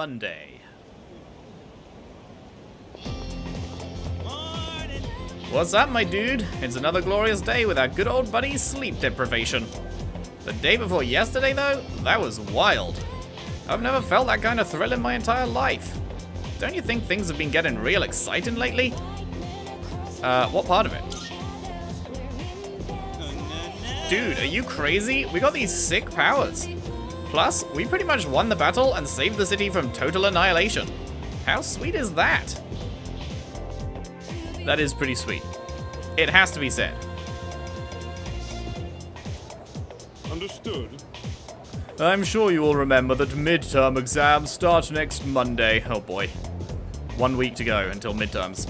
Monday. Morning. What's up, my dude? It's another glorious day with our good old buddy sleep deprivation. The day before yesterday, though, that was wild. I've never felt that kind of thrill in my entire life. Don't you think things have been getting real exciting lately? What part of it? Dude, are you crazy? We got these sick powers. Plus, we pretty much won the battle and saved the city from total annihilation. How sweet is that? That is pretty sweet. It has to be said. Understood. I'm sure you all remember that midterm exams start next Monday. Oh boy. 1 week to go until midterms.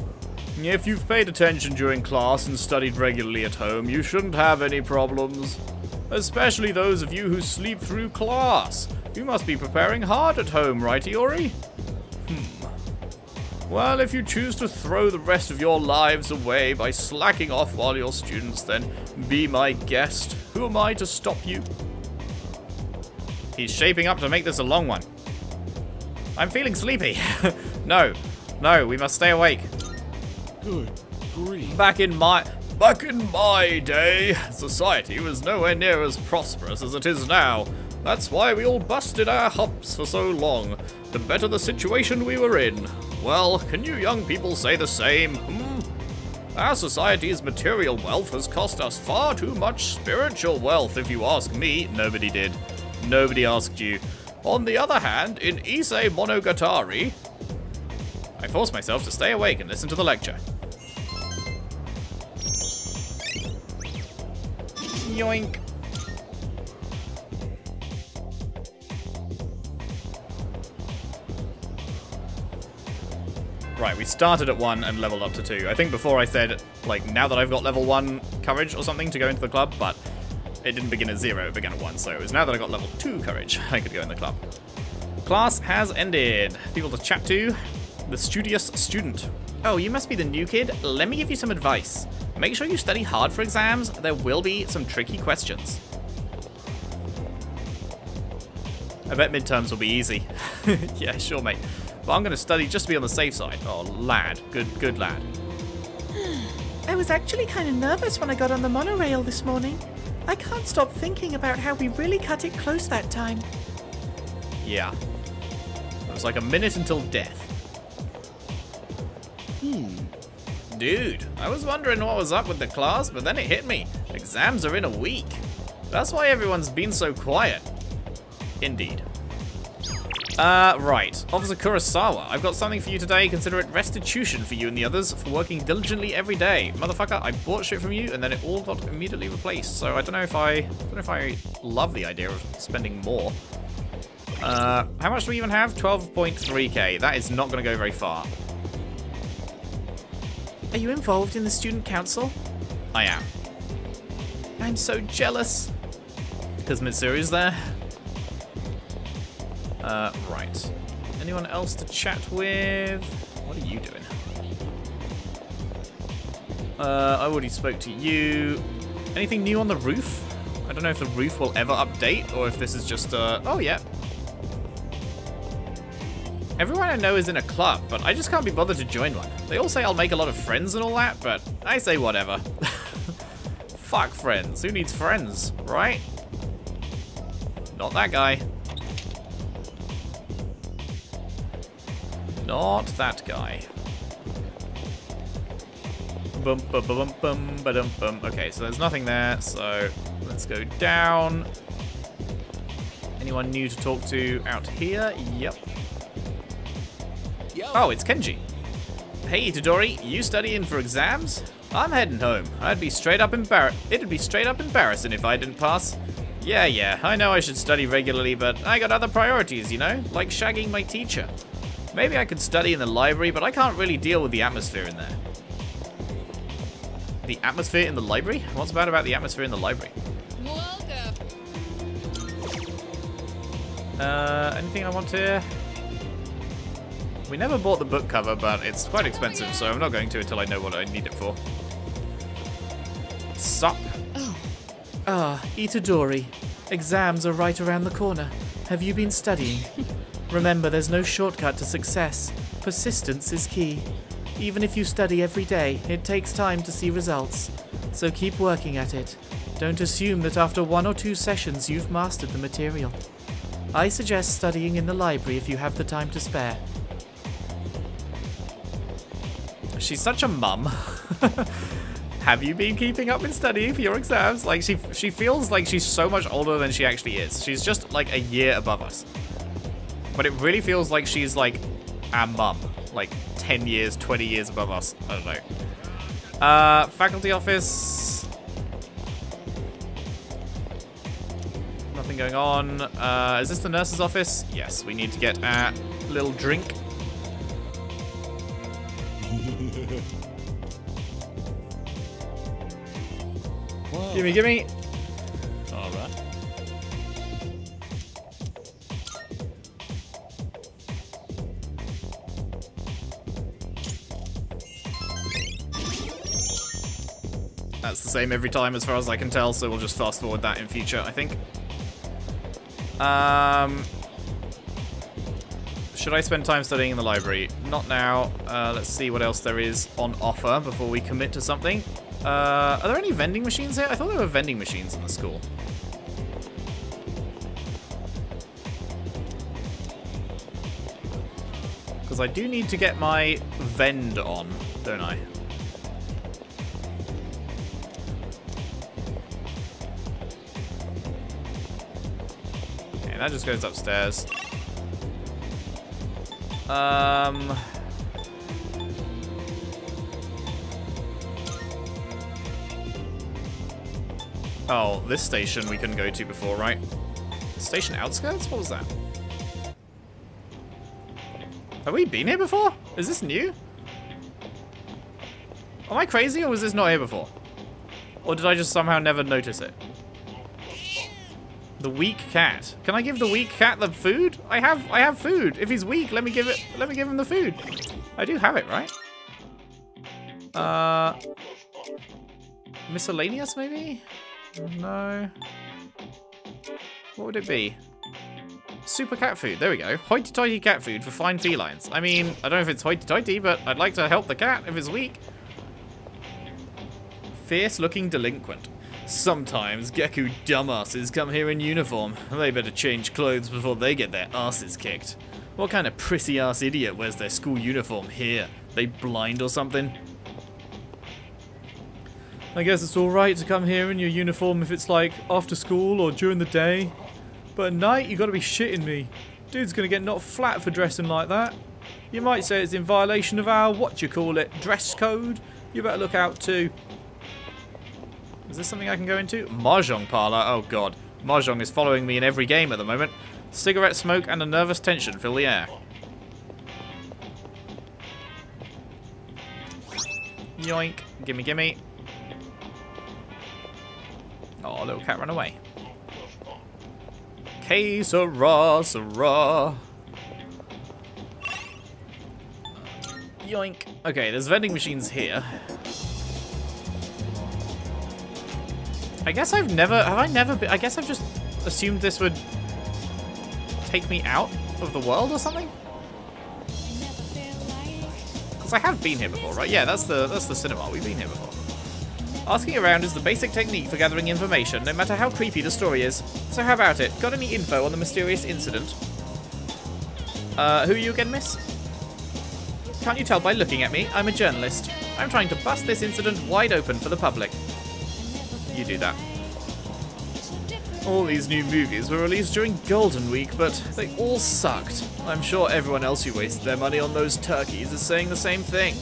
If you've paid attention during class and studied regularly at home, you shouldn't have any problems. Especially those of you who sleep through class. You must be preparing hard at home, right, Diori? Well, if you choose to throw the rest of your lives away by slacking off while you're students, then be my guest. Who am I to stop you? He's shaping up to make this a long one. I'm feeling sleepy. No, we must stay awake. Good grief. Back in my day, society was nowhere near as prosperous as it is now. That's why we all busted our humps for so long, to better the situation we were in. Well, can you young people say the same? Our society's material wealth has cost us far too much spiritual wealth, if you ask me. Nobody did. Nobody asked you. On the other hand, in Ise Monogatari... I forced myself to stay awake and listen to the lecture. Yoink. Right, we started at 1 and leveled up to 2. I think before I said, like, now that I've got level 1 courage or something to go into the club, but it didn't begin at 0, it began at 1, so it was now that I got level 2 courage, I could go in the club. Class has ended. People to chat to. The studious student. Oh, you must be the new kid? Let me give you some advice. Make sure you study hard for exams. There will be some tricky questions. I bet midterms will be easy. Yeah, sure, mate. But I'm going to study just to be on the safe side. Oh, lad. Good lad. I was actually kind of nervous when I got on the monorail this morning. I can't stop thinking about how we really cut it close that time. Yeah. It was like a minute until death. Dude, I was wondering what was up with the class, but then it hit me. Exams are in a week. That's why everyone's been so quiet. Indeed. Right. Officer Kurosawa, I've got something for you today. Consider it restitution for you and the others for working diligently every day. Motherfucker, I bought shit from you and then it all got immediately replaced. So I don't know if I love the idea of spending more. How much do we even have? 12.3k. That is not going to go very far. Are you involved in the student council? I am. I'm so jealous. Because Mitsuru's there. Right. Anyone else to chat with? What are you doing? I already spoke to you. Anything new on the roof? I don't know if the roof will ever update or if this is just oh yeah. Everyone I know is in a club, but I just can't be bothered to join one. They all say I'll make a lot of friends and all that, but I say whatever. Fuck friends. Who needs friends, right? Not that guy. Not that guy. Bum, bum, bum, bum, ba-dum, bum. Okay, so there's nothing there, so let's go down. Anyone new to talk to out here? Yep. Oh, it's Kenji. Hey, Itadori, you studying for exams? I'm heading home. It'd be straight up embarrassing if I didn't pass. Yeah, I know I should study regularly, but I got other priorities, you know? Like shagging my teacher. Maybe I could study in the library, but I can't really deal with the atmosphere in there. The atmosphere in the library? What's bad about the atmosphere in the library? Welcome. Anything I want here? We never bought the book cover, but it's quite expensive, so I'm not going to until I know what I need it for. Sup? Oh. Itadori. Exams are right around the corner. Have you been studying? Remember, there's no shortcut to success. Persistence is key. Even if you study every day, it takes time to see results. So keep working at it. Don't assume that after 1 or 2 sessions you've mastered the material. I suggest studying in the library if you have the time to spare. She's such a mum. Have you been keeping up with studying for your exams? Like, she feels like she's so much older than she actually is. She's just like a year above us. But it really feels like she's like our mum. Like 10 years, 20 years above us. I don't know. Faculty office. Nothing going on. Is this the nurse's office? Yes, we need to get a little drink. Gimme, gimme. Alright. That's the same every time as far as I can tell, so we'll just fast forward that in future, I think. Should I spend time studying in the library? Not now. Let's see what else there is on offer before we commit to something. Are there any vending machines here? I thought there were vending machines in the school. Because I do need to get my vend on, don't I? Okay, that just goes upstairs. Oh, this station we couldn't go to before, right? Station outskirts? What was that? Have we been here before? Is this new? Am I crazy, or was this not here before? Or did I just somehow never notice it? The weak cat. Can I give the weak cat the food? I have food. If he's weak, let me give him the food. I do have it, right? Miscellaneous, maybe? No. What would it be? Super cat food. There we go. Hoity-toity cat food for fine felines. I mean, I don't know if it's hoity-toity, but I'd like to help the cat if it's weak. Fierce-looking delinquent. Sometimes Geku dumbasses come here in uniform. They better change clothes before they get their asses kicked. What kind of prissy-ass idiot wears their school uniform here? They blind or something? I guess it's alright to come here in your uniform if it's like after school or during the day. But at night you gotta be shitting me. Dude's gonna get knocked flat for dressing like that. You might say it's in violation of our, dress code. You better look out too. Is this something I can go into? Mahjong parlor? Oh god. Mahjong is following me in every game at the moment. Cigarette smoke and a nervous tension fill the air. Yoink. Gimme, gimme. Oh, little cat run away. Que sera, sera. Yoink. Okay, there's vending machines here. I guess I've never... I guess I've just assumed this would take me out of the world or something? Because I have been here before, right? Yeah, that's the cinema. We've been here before. Asking around is the basic technique for gathering information, no matter how creepy the story is. So how about it? Got any info on the mysterious incident? Who are you again, miss? Can't you tell by looking at me? I'm a journalist. I'm trying to bust this incident wide open for the public. You do that. All these new movies were released during Golden Week, but they all sucked. I'm sure everyone else who wasted their money on those turkeys is saying the same thing.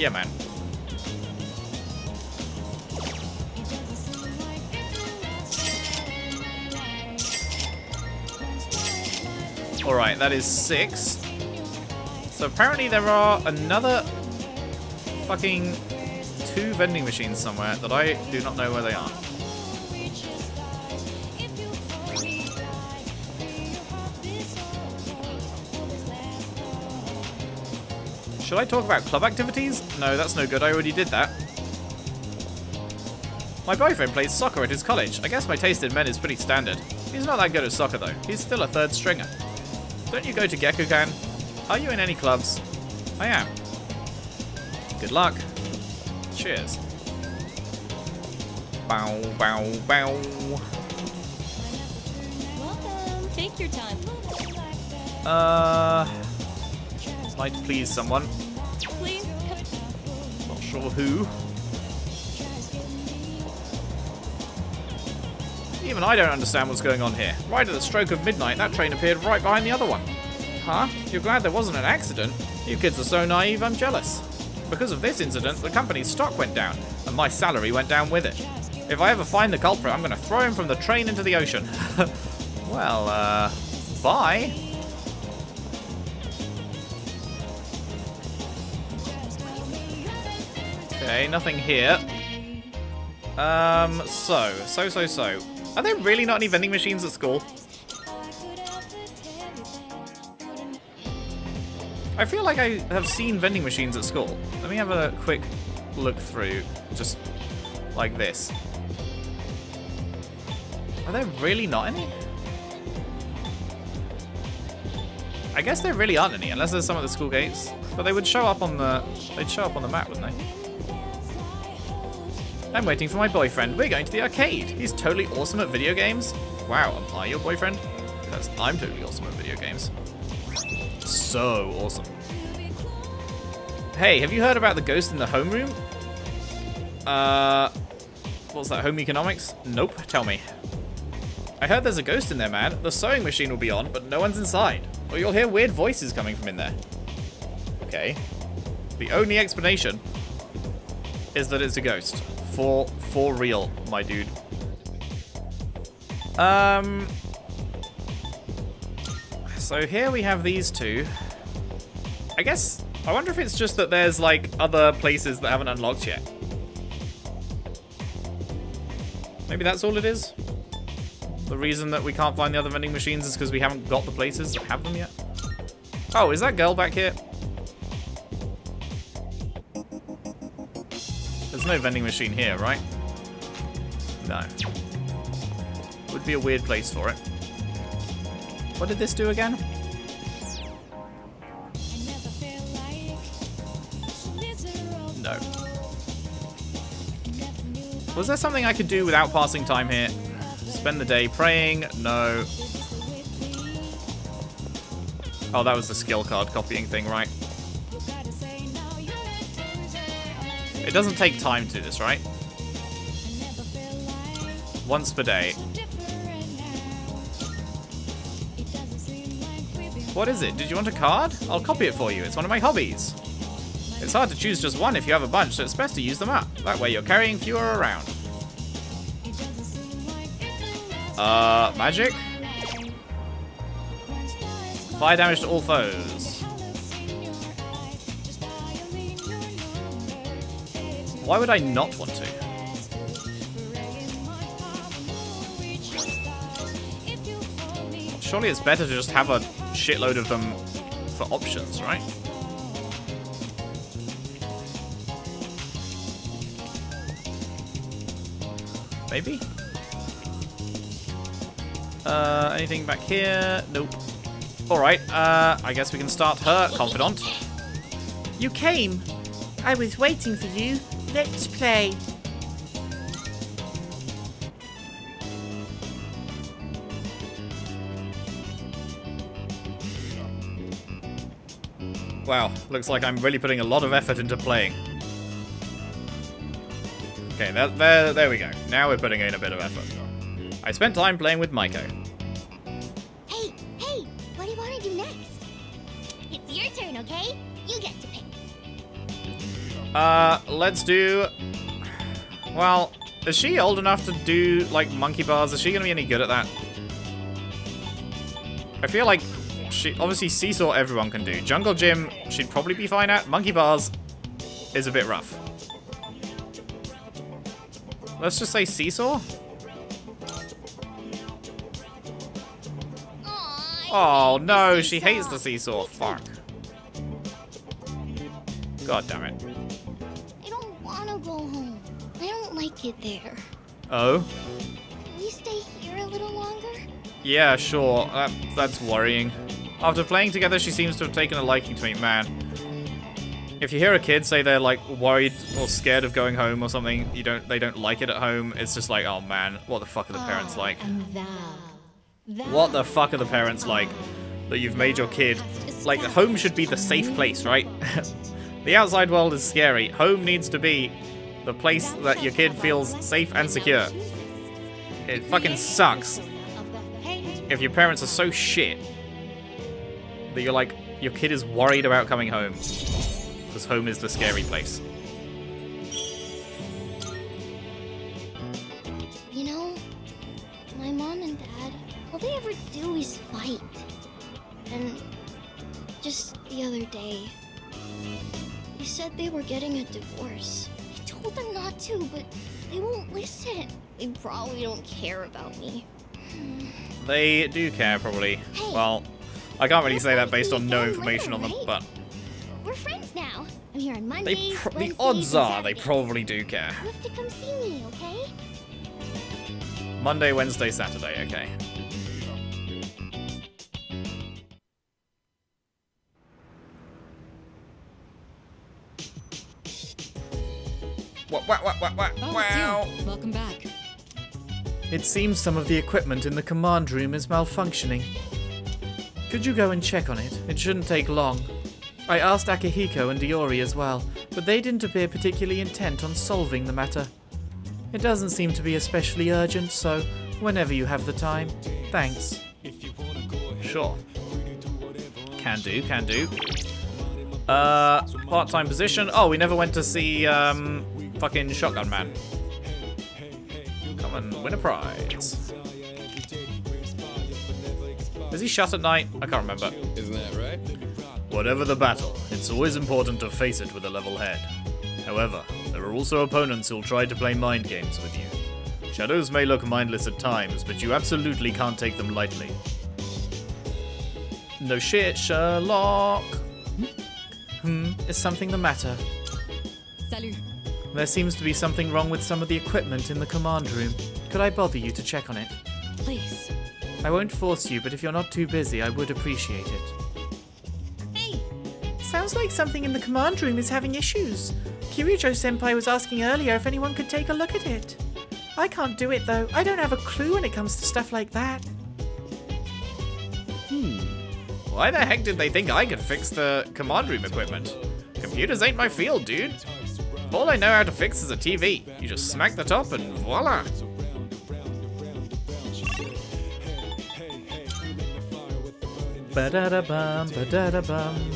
Yeah, man. Alright, that is 6. So apparently there are another fucking 2 vending machines somewhere that I do not know where they are. Should I talk about club activities? No, that's no good. I already did that. My boyfriend plays soccer at his college. I guess my taste in men is pretty standard. He's not that good at soccer though. He's still a third stringer. Don't you go to Gekugan? Are you in any clubs? I am. Good luck. Cheers. Bow, bow, bow. Welcome. Take your time. Might please someone. Please. Not sure who. Even I don't understand what's going on here. Right at the stroke of midnight, that train appeared right behind the other one. Huh? You're glad there wasn't an accident? You kids are so naive, I'm jealous. Because of this incident, the company's stock went down, and my salary went down with it. If I ever find the culprit, I'm going to throw him from the train into the ocean. Well, bye. Okay, nothing here. So. Are there really not any vending machines at school? I feel like I have seen vending machines at school. Let me have a quick look through, just like this. Are there really not any? I guess there really aren't any, unless there's some at the school gates. But they would show up on the map, wouldn't they? I'm waiting for my boyfriend. We're going to the arcade. He's totally awesome at video games. Wow, am I your boyfriend? Because I'm totally awesome at video games. So awesome. Hey, have you heard about the ghost in the homeroom? What's that, home economics? Nope, tell me. I heard there's a ghost in there, man. The sewing machine will be on, but no one's inside. Or you'll hear weird voices coming from in there. Okay. The only explanation is that it's a ghost. For real, my dude. So here we have these two. I guess, I wonder if it's just that there's like other places that haven't unlocked yet. Maybe that's all it is. The reason that we can't find the other vending machines is because we haven't got the places that have them yet. Oh, is that girl back here? There's no vending machine here, right? No. Would be a weird place for it. What did this do again? No. Was there something I could do without passing time here? Spend the day praying? No. Oh, that was the skill card copying thing, right? It doesn't take time to do this, right? Once per day. What is it? Did you want a card? I'll copy it for you. It's one of my hobbies. It's hard to choose just one if you have a bunch, so it's best to use them up. That way you're carrying fewer around. Magic? Fire damage to all foes. Why would I not want to? Surely it's better to just have a shitload of them for options, right? Maybe? Anything back here? Nope. Alright, I guess we can start her confidant. You came! I was waiting for you. Let's play. Wow, looks like I'm really putting a lot of effort into playing. Okay, there we go. Now we're putting in a bit of effort. I spent time playing with Miko. Hey, what do you want to do next? It's your turn, okay? You get to pick. Let's do... Well, is she old enough to do, like, monkey bars? Is she going to be any good at that? I feel like... She, obviously, seesaw everyone can do. Jungle gym, she'd probably be fine at. Monkey bars is a bit rough. Let's just say seesaw. Oh no, she hates the seesaw. Fuck. God damn it. I don't want to go home. I don't like it there. Oh. Can we stay here a little longer? Yeah, sure. That's worrying. After playing together, she seems to have taken a liking to me. Man. If you hear a kid say they're like worried or scared of going home or something, they don't like it at home, it's just like, oh man, what the fuck are the parents like? What the fuck are the parents like that you've made your kid? Like, home should be the safe place, right? The outside world is scary. Home needs to be the place that your kid feels safe and secure. It fucking sucks if your parents are so shit that you're like, your kid is worried about coming home. Because home is the scary place. You know, my mom and dad, all they ever do is fight. And just the other day, they said they were getting a divorce. I told them not to, but they won't listen. They probably don't care about me. They do care, probably. Hey, well, I can't really say that based on no information on them, but... We're friends now. I'm here on Mondays, Wednesdays, the odds are they probably do care. You have to come see me, okay? Monday, Wednesday, Saturday, okay. Wow. Welcome back. It seems some of the equipment in the command room is malfunctioning. Could you go and check on it? It shouldn't take long. I asked Akihiko and Diori as well, but they didn't appear particularly intent on solving the matter. It doesn't seem to be especially urgent, so whenever you have the time, thanks. Sure. Can do, can do. Part-time position. Oh, we never went to see, fucking Shotgun Man. Come and win a prize. Is he shut at night? I can't remember. Isn't that right? Whatever the battle, it's always important to face it with a level head. However, there are also opponents who'll try to play mind games with you. Shadows may look mindless at times, but you absolutely can't take them lightly. No shit, Sherlock! Is something the matter? Salut. There seems to be something wrong with some of the equipment in the command room. Could I bother you to check on it? Please. I won't force you, but if you're not too busy, I would appreciate it. Sounds like something in the command room is having issues. Kirijo-senpai was asking earlier if anyone could take a look at it. I can't do it though. I don't have a clue when it comes to stuff like that. Why the heck did they think I could fix the command room equipment? Computers ain't my field, dude. All I know how to fix is a TV. You just smack the top and voila. Ba-da-da-bum, ba-da-da-bum.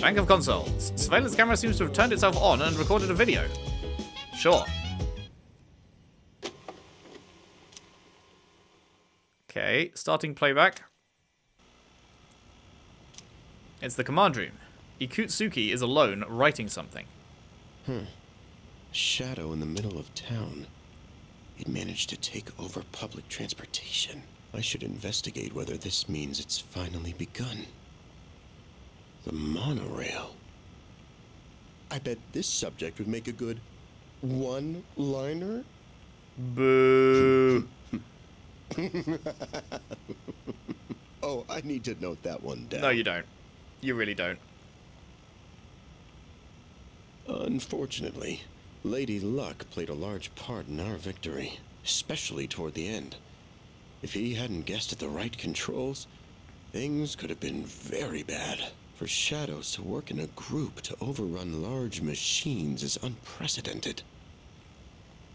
Bank of consoles. Surveillance camera seems to have turned itself on and recorded a video. Sure. Okay, starting playback. It's the command room. Ikutsuki is alone writing something. A shadow in the middle of town. It managed to take over public transportation. I should investigate whether this means it's finally begun. The monorail. I bet this subject would make a good one-liner. Boo. Oh, I need to note that one down. No, you don't. You really don't. Unfortunately, Lady Luck played a large part in our victory, especially toward the end. If he hadn't guessed at the right controls, things could have been very bad. For shadows to work in a group to overrun large machines is unprecedented.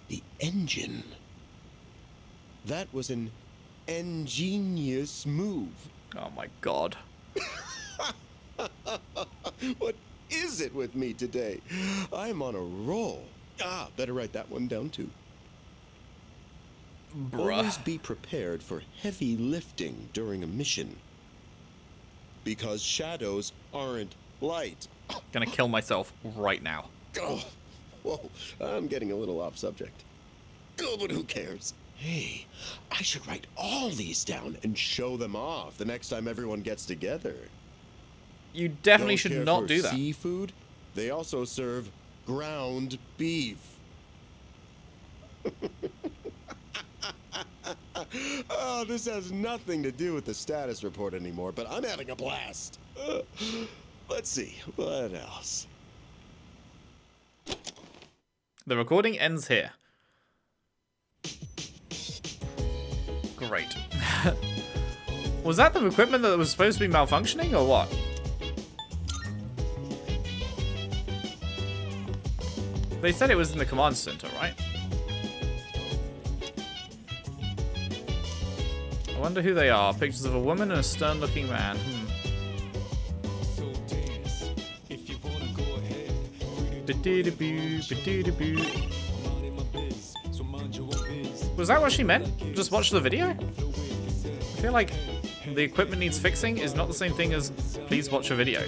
The engine. That was an ingenious move. Oh my god. What is it with me today? I'm on a roll. Better write that one down too. Bruh. Always be prepared for heavy lifting during a mission. Because shadows aren't light. Gonna kill myself right now. Oh, whoa, I'm getting a little off subject. Oh, but who cares? Hey, I should write all these down and show them off the next time everyone gets together. You definitely should not do that. Seafood? They also serve ground beef. Oh, this has nothing to do with the status report anymore, but I'm having a blast. Let's see, what else? The recording ends here. Great. Was that the equipment that was supposed to be malfunctioning, or what? They said it was in the command center, right? I wonder who they are. Pictures of a woman and a stern-looking man. So dance, if you wanna go ahead. Was that what she meant? Just watch the video? I feel like the equipment needs fixing is not the same thing as please watch a video.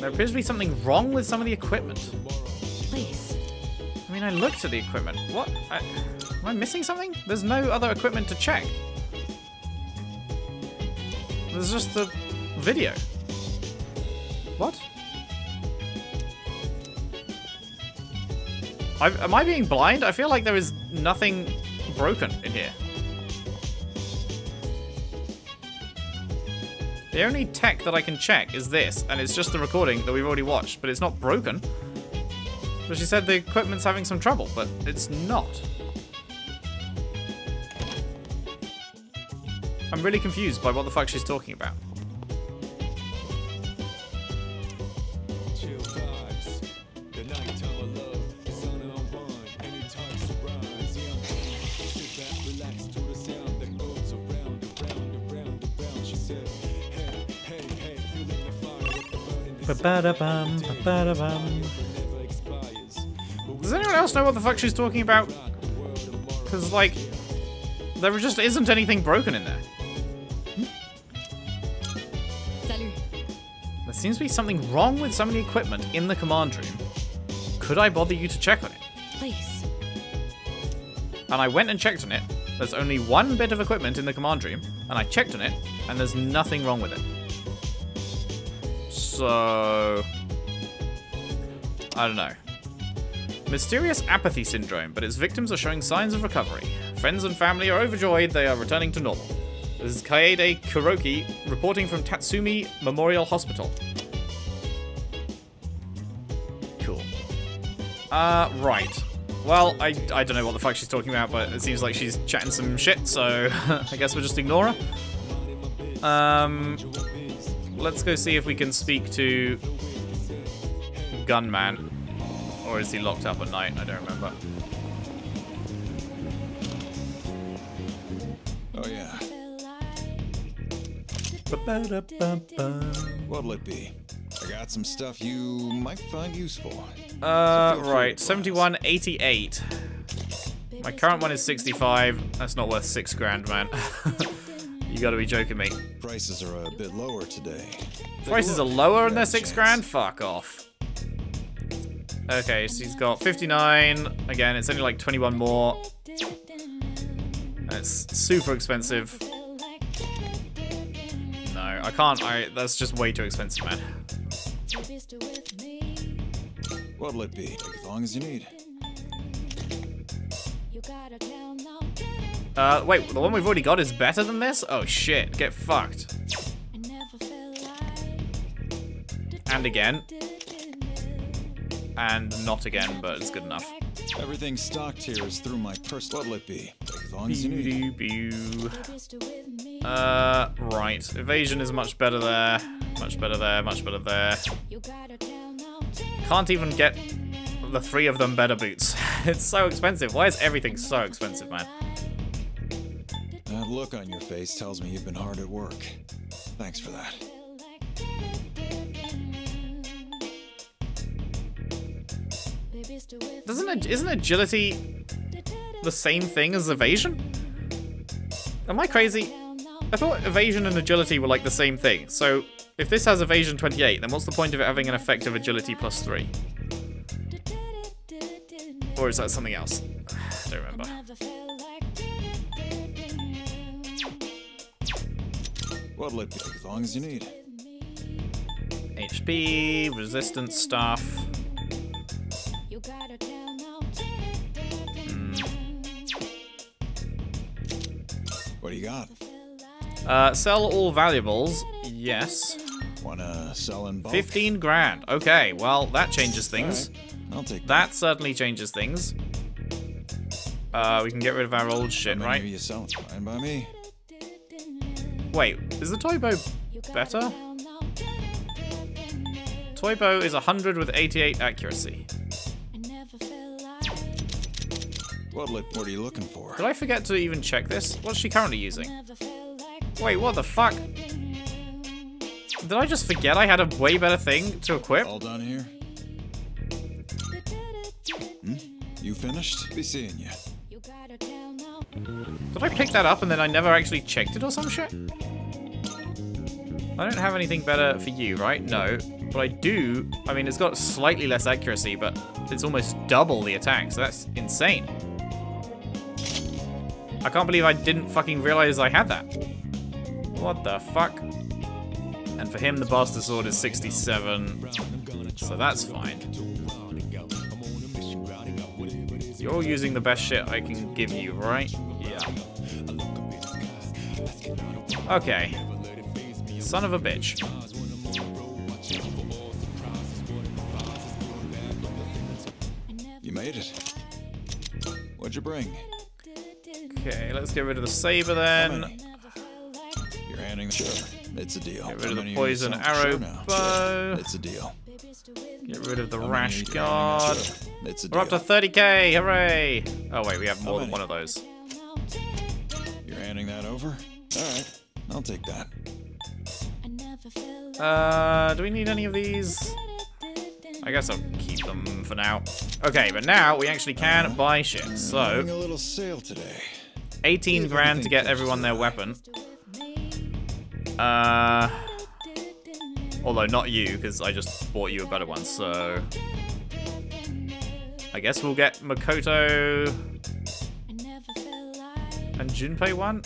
There appears to be something wrong with some of the equipment. Please. I mean, I looked at the equipment. What? Am I missing something? There's no other equipment to check. There's just the video. What? Am I being blind? I feel like there is nothing broken in here. The only tech that I can check is this, and it's just the recording that we've already watched, but it's not broken. But she said the equipment's having some trouble, but it's not. I'm really confused by what the fuck she's talking about. Does anyone else know what the fuck she's talking about? Because, like, there just isn't anything broken in there. There seems to be something wrong with some of the equipment in the command room. Could I bother you to check on it? Please. And I went and checked on it. There's only one bit of equipment in the command room, and I checked on it, and there's nothing wrong with it. So, I don't know. Mysterious apathy syndrome, but its victims are showing signs of recovery. Friends and family are overjoyed they are returning to normal. This is Kaede Kuroki reporting from Tatsumi Memorial Hospital. Cool. Right. Well, I don't know what the fuck she's talking about, but it seems like she's chatting some shit, so I guess we'll just ignore her. Let's go see if we can speak to Gunman. Or is he locked up at night? I don't remember. Oh, yeah. What'll it be? I got some stuff you might find useful. Right. 7188. My current one is 65. That's not worth 6 grand, man. You gotta be joking me. Prices are a bit lower today. Prices are lower and they're 6 grand? Fuck off. Okay, so he's got 59. Again, it's only like 21 more. And it's super expensive. No, I can't. That's just way too expensive, man. What'll it be? As long as you need. Wait, the one we've already got is better than this? Oh shit, get fucked. And again. And not again, but it's good enough. Everything stocked here is through my purse. What'll it be? As long as you need. Right. Evasion is much better there. Much better there, much better there. Can't even get the three of them better boots. It's so expensive. Why is everything so expensive, man? That look on your face tells me you've been hard at work. Thanks for that. Isn't agility the same thing as evasion? Am I crazy? I thought evasion and agility were like the same thing. So if this has evasion 28, then what's the point of it having an effective agility +3? Or is that something else? I don't remember. What'll it be? As long as you need. HP, resistance stuff. you got? Sell all valuables. Yes. Wanna sell in bulk? 15 grand. Okay, well, that changes things. Right. I'll take that. That certainly changes things. We can get rid of our old shit, right? Maybe you sell it. Fine by me. Wait, is the toy bow better? Toy bow is 100 with 88 accuracy. What are you looking for? Did I forget to even check this? What's she currently using? Wait, what the fuck? Did I just forget I had a way better thing to equip? All done here. Hmm? You finished? Be seeing you. Did I pick that up and then I never actually checked it or some shit? I don't have anything better for you, right? No. But I do. I mean, it's got slightly less accuracy, but it's almost double the attack, so that's insane. I can't believe I didn't fucking realize I had that. What the fuck? And for him, the Buster Sword is 67, so that's fine. You're using the best shit I can give you, right? Yeah. Okay. Son of a bitch. You made it. What'd you bring? Okay, let's get rid of the saber then. You're handing the sure. It's a deal. Get rid of the poison arrow bow. It's a deal. Get rid of the rash guard. It's a deal. We're up to 30k, hooray! Oh wait, we have more than one of those. You're handing that over? Alright, I'll take that. Do we need any of these? I guess I'll keep them for now. Okay, but now we actually can buy shit, so... having a little sale today. 18 grand to get everyone their weapon. Although not you, because I just bought you a better one, so... I guess we'll get Makoto... and Junpei one?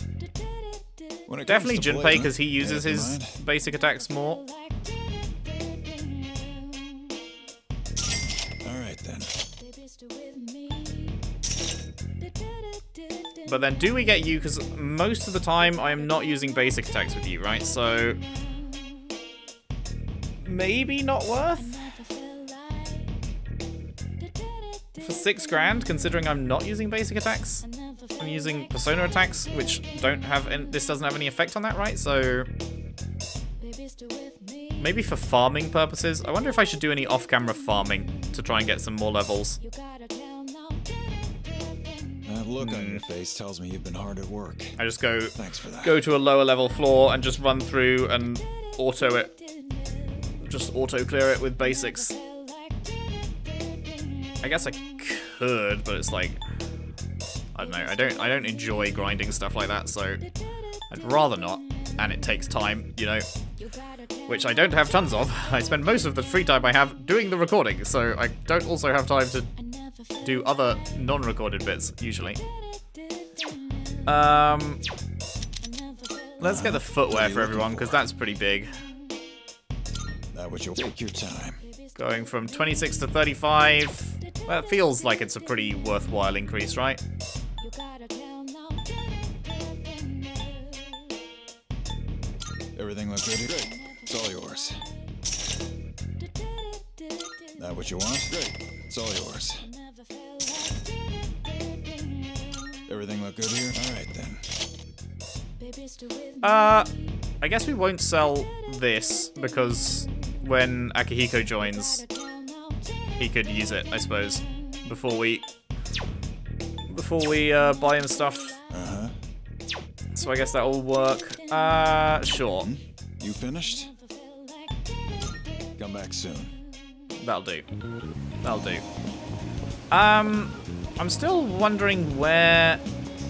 Definitely Junpei, because he uses his basic attacks more. Alright then. But then do we get you, because most of the time I am not using basic attacks with you, right? So... maybe not worth? For 6 grand, considering I'm not using basic attacks? I'm using persona attacks, which don't have, and this doesn't have any effect on that, right? So maybe for farming purposes, I wonder if I should do any off-camera farming to try and get some more levels. That look on your face tells me you've been hard at work. I just go, thanks for that. Go to a lower level floor and just run through and auto it, just auto clear it with basics. I guess I could, but it's like. I don't know, I don't enjoy grinding stuff like that, so I'd rather not, and it takes time, you know, which I don't have tons of. I spend most of the free time I have doing the recording, so I don't also have time to do other non-recorded bits, usually. Let's get the footwear for everyone, because that's pretty big. That would take your time. Going from 26 to 35, that feels like it's a pretty worthwhile increase, right? Everything looks really good. It's all yours. That what you want? Great. It's all yours. Everything look good here? Alright then. I guess we won't sell this because when Akihiko joins, he could use it, I suppose, before we buy him stuff. So I guess that'll work. Sure. You finished? Come back soon. That'll do. That'll do. I'm still wondering where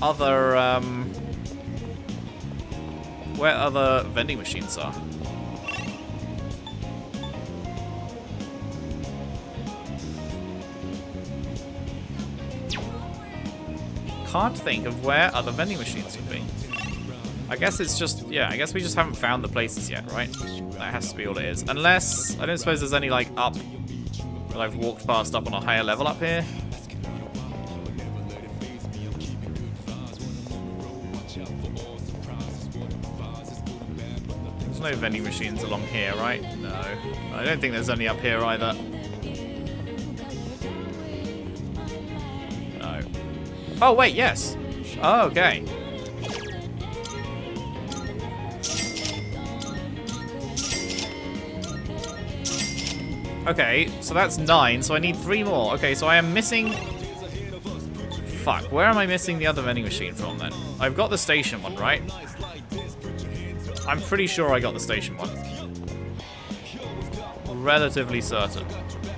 other vending machines are. Can't think of where other vending machines would be. I guess it's just, yeah, I guess we just haven't found the places yet, right? That has to be all it is. Unless, I don't suppose there's any, like, up that I've walked past up on a higher level up here. There's no vending machines along here, right? No. I don't think there's any up here either. No. Oh, wait, yes. Oh, okay. Okay, so that's 9, so I need 3 more. Okay, so I am missing... Fuck, where am I missing the other vending machine from then? I've got the station one, right? I'm pretty sure I got the station one. Relatively certain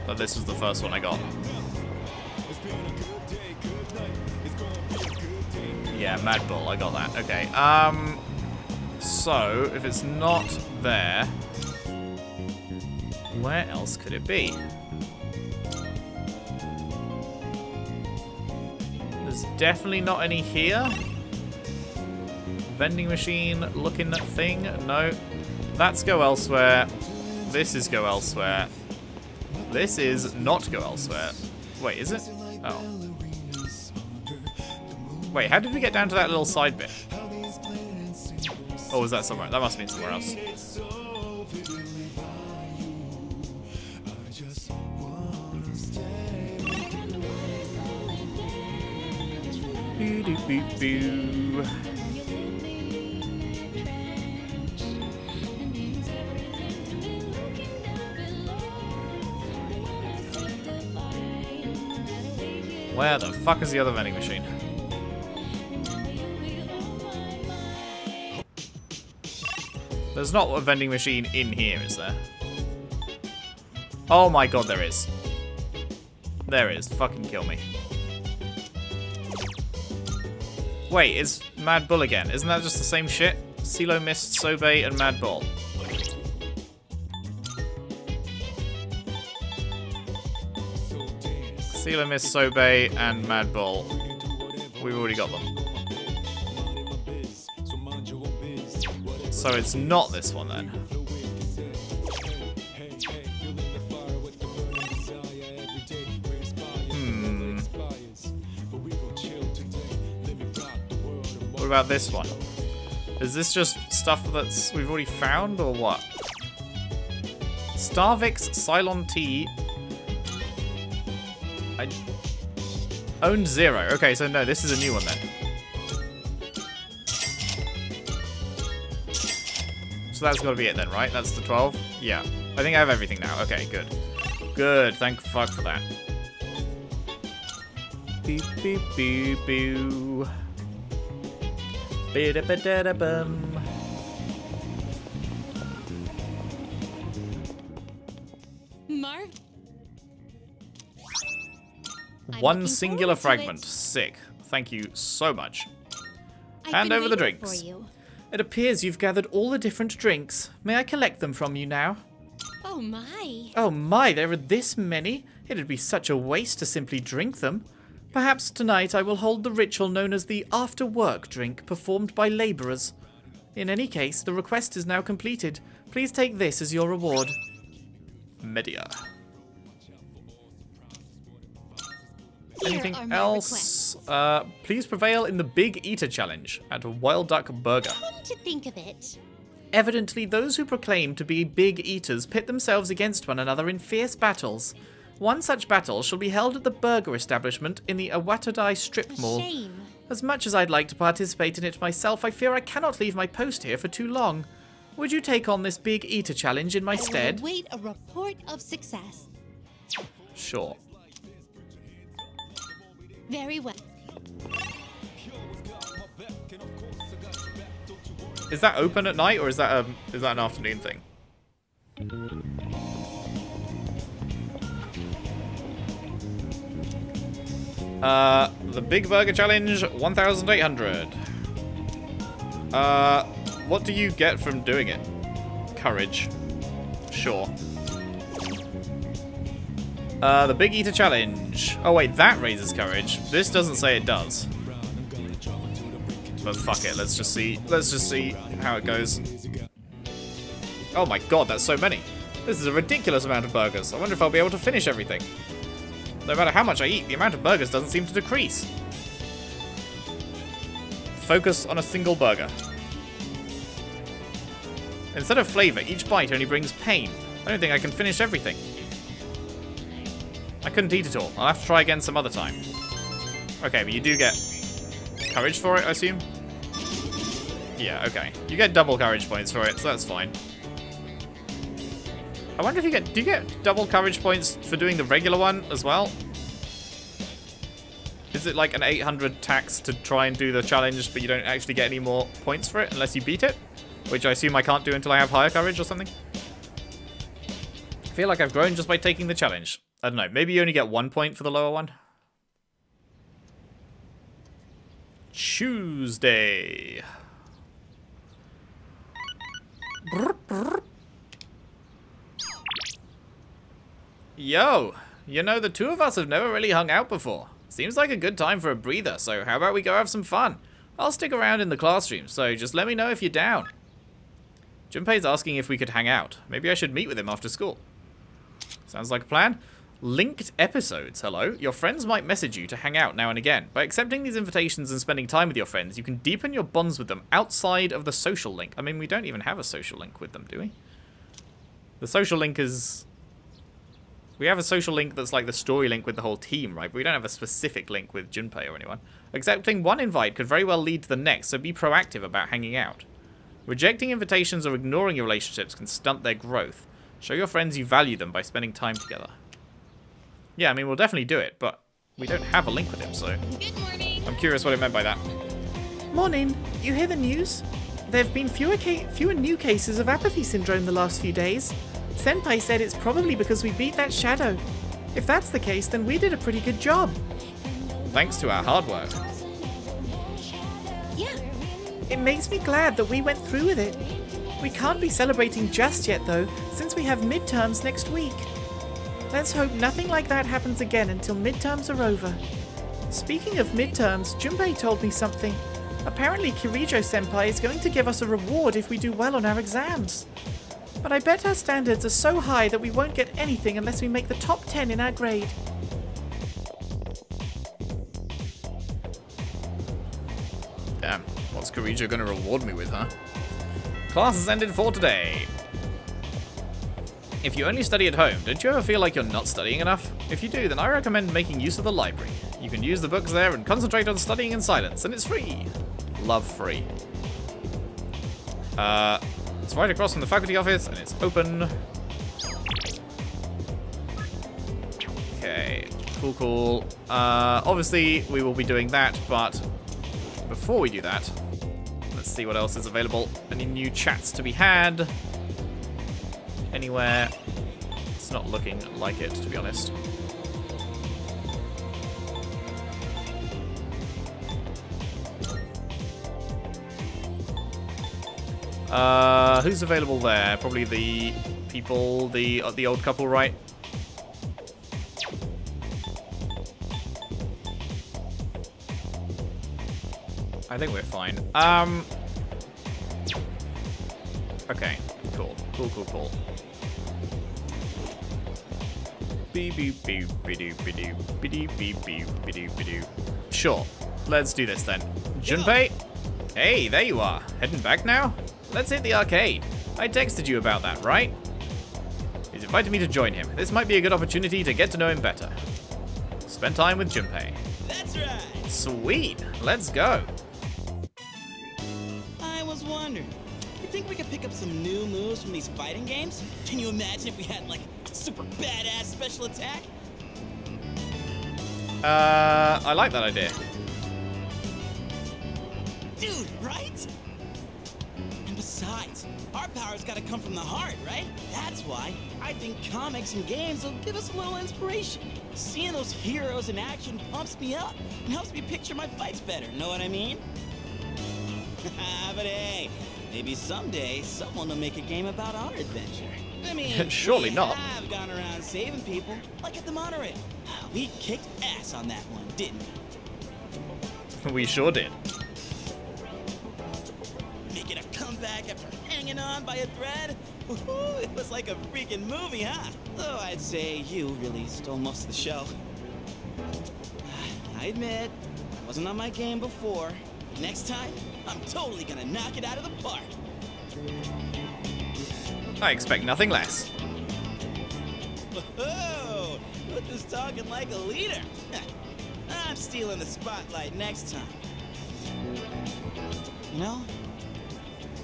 that this was the first one I got. Yeah, Mad Bull, I got that. Okay, so if it's not there... Where else could it be? There's definitely not any here. Vending machine looking thing? No. That's go elsewhere. This is go elsewhere. This is not go elsewhere. Wait, is it? Oh. Wait, how did we get down to that little side bit? Oh, was that somewhere? That must have been somewhere else. Boo, doo, boo, boo. Where the fuck is the other vending machine? There's not a vending machine in here, is there? Oh my god, there is. There is. Fucking kill me. Wait, it's Mad Bull again. Isn't that just the same shit? Silo Mist, Sobe, and Mad Bull. Silo Mist, Sobe, and Mad Bull. We've already got them. So it's not this one then. About this one? Is this just stuff that's we've already found or what? Starvix, Cylon T. I own 0. Okay, so no, this is a new one then. So that's gotta be it then, right? That's the 12? Yeah. I think I have everything now. Okay, good. Good, thank fuck for that. Beep beep beep boo. Marv? One singular fragment. Sick. Thank you so much. Hand over the drinks. It appears you've gathered all the different drinks. May I collect them from you now? Oh my. Oh my, there are this many? It'd be such a waste to simply drink them. Perhaps tonight I will hold the ritual known as the after-work drink performed by laborers. In any case, the request is now completed. Please take this as your reward. Media. Anything else? Please prevail in the Big Eater Challenge at a Wild Duck Burger. Come to think of it. Evidently, those who proclaim to be big eaters pit themselves against one another in fierce battles. One such battle shall be held at the burger establishment in the Awatodai Strip Mall. Shame. As much as I'd like to participate in it myself, I fear I cannot leave my post here for too long. Would you take on this Big Eater Challenge in my stead? I await a report of success. Sure. Very well. Is that open at night, or is that an afternoon thing? The Big Burger Challenge, 1,800. What do you get from doing it? Courage. Sure. The Big Eater Challenge. Oh wait, that raises courage. This doesn't say it does. But fuck it, let's just see. Let's just see how it goes. Oh my god, that's so many. This is a ridiculous amount of burgers. I wonder if I'll be able to finish everything. No matter how much I eat, the amount of burgers doesn't seem to decrease. Focus on a single burger. Instead of flavor, each bite only brings pain. I don't think I can finish everything. I couldn't eat it all. I'll have to try again some other time. Okay, but you do get courage for it, I assume? Yeah, okay. You get double courage points for it, so that's fine. I wonder if you get... Do you get double courage points for doing the regular one as well? Is it like an 800 tax to try and do the challenge, but you don't actually get any more points for it unless you beat it? Which I assume I can't do until I have higher courage or something? I feel like I've grown just by taking the challenge. I don't know. Maybe you only get 1 point for the lower one? Tuesday. Yo, you know, the two of us have never really hung out before. Seems like a good time for a breather, so how about we go have some fun? I'll stick around in the classroom, so just let me know if you're down. Junpei's asking if we could hang out. Maybe I should meet with him after school. Sounds like a plan. Linked episodes, hello. Your friends might message you to hang out now and again. By accepting these invitations and spending time with your friends, you can deepen your bonds with them outside of the social link. I mean, we don't even have a social link with them, do we? The social link is... We have a social link that's like the story link with the whole team, right? But we don't have a specific link with Junpei or anyone. Accepting one invite could very well lead to the next, so be proactive about hanging out. Rejecting invitations or ignoring your relationships can stunt their growth. Show your friends you value them by spending time together. Yeah, I mean, we'll definitely do it, but we don't have a link with him, so... Good morning! I'm curious what it meant by that. Morning! You hear the news? There have been fewer new cases of apathy syndrome the last few days. Senpai said it's probably because we beat that shadow. If that's the case, then we did a pretty good job. Thanks to our hard work. Yeah. It makes me glad that we went through with it. We can't be celebrating just yet, though, since we have midterms next week. Let's hope nothing like that happens again until midterms are over. Speaking of midterms, Junpei told me something. Apparently Kirijo-senpai is going to give us a reward if we do well on our exams. But I bet our standards are so high that we won't get anything unless we make the top 10 in our grade. Damn, what's Kirijo gonna reward me with, huh? Class has ended for today. If you only study at home, don't you ever feel like you're not studying enough? If you do, then I recommend making use of the library. You can use the books there and concentrate on studying in silence, and it's free. Love free. It's right across from the faculty office, and it's open. Okay, cool, cool. Obviously, we will be doing that, but before we do that, let's see what else is available. Any new chats to be had? Anywhere? It's not looking like it, to be honest. Who's available there? Probably the people, the old couple, right? I think we're fine. Okay, cool. Cool, cool, cool. Sure, let's do this then. Junpei? Hey, there you are. Heading back now? Let's hit the arcade. I texted you about that, right? He's invited me to join him. This might be a good opportunity to get to know him better. Spend time with Junpei. That's right. Sweet. Let's go. I was wondering, you think we could pick up some new moves from these fighting games? Can you imagine if we had like a super badass special attack? I like that idea. Dude, right? Besides, our power's gotta come from the heart, right? That's why I think comics and games will give us a little inspiration. Seeing those heroes in action pumps me up and helps me picture my fights better, know what I mean? But hey, maybe someday someone will make a game about our adventure. I mean, surely not. I've gone around saving people, like at the Monorail. We kicked ass on that one, didn't we? We sure did. Making a comeback after hanging on by a thread? Ooh, it was like a freaking movie, huh? Though I'd say you really stole most of the show. I admit, I wasn't on my game before. Next time, I'm totally gonna knock it out of the park. I expect nothing less. Whoa, look who's talking like a leader. I'm stealing the spotlight next time. You know,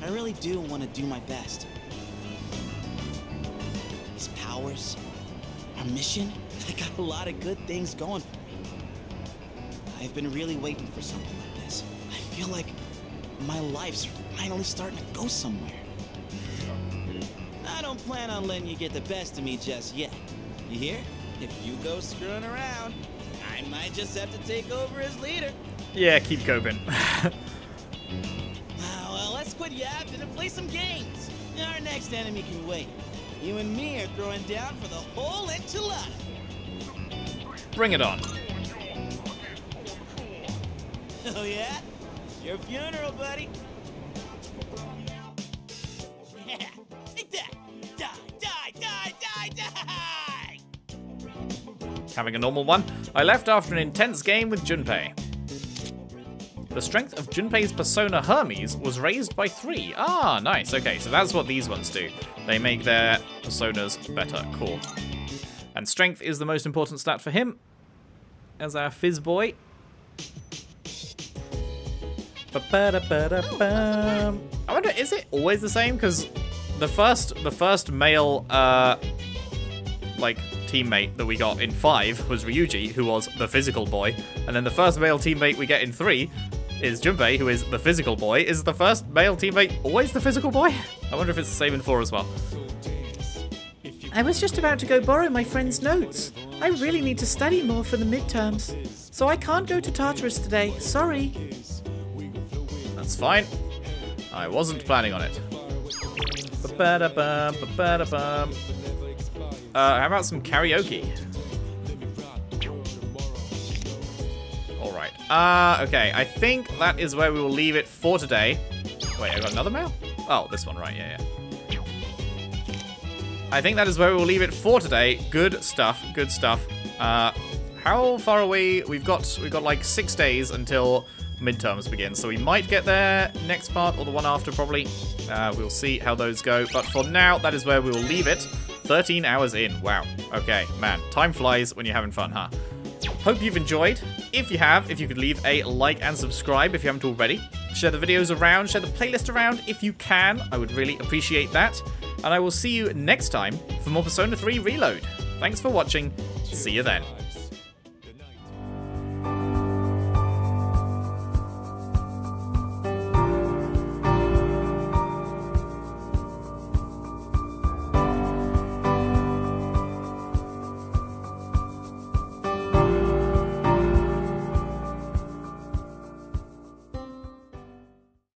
I really do want to do my best. These powers, our mission, I got a lot of good things going for me. I've been really waiting for something like this. I feel like my life's finally starting to go somewhere. I don't plan on letting you get the best of me just yet. You hear? If you go screwing around, I might just have to take over as leader. Yeah, keep coping. Well, let's quit yapping and play some games. Our next enemy can wait. You and me are throwing down for the whole enchilada. Bring it on. Oh yeah? Your funeral, buddy. Yeah, take that. Die, die, die, die, die. Having a normal one? I left after an intense game with Junpei. The strength of Junpei's persona Hermes was raised by 3. Ah, nice. Okay, so that's what these ones do. They make their personas better. Cool. And strength is the most important stat for him. As our fizz boy. I wonder, is it always the same? Because the first male like teammate that we got in 5 was Ryuji, who was the physical boy, and then the first male teammate we get in 3 is Junpei, who is the physical boy. Is the first male teammate always the physical boy? I wonder if it's the same in 4 as well. I was just about to go borrow my friend's notes. I really need to study more for the midterms. So I can't go to Tartarus today, sorry. That's fine. I wasn't planning on it. How about some karaoke? Alright. Okay. I think that is where we will leave it for today. Wait, I got another mail? Oh, this one, right. Yeah. I think that is where we will leave it for today. Good stuff. Good stuff. How far away? We've got like 6 days until midterms begin, so we might get there next part or the one after, probably. We'll see how those go, but for now that is where we will leave it. 13 hours in. Wow. Okay, man, time flies when you're having fun, huh? Hope you've enjoyed. If you have, if you could leave a like and subscribe if you haven't already. Share the videos around, share the playlist around if you can. I would really appreciate that, and I will see you next time for more Persona 3 Reload. Thanks for watching. See you then.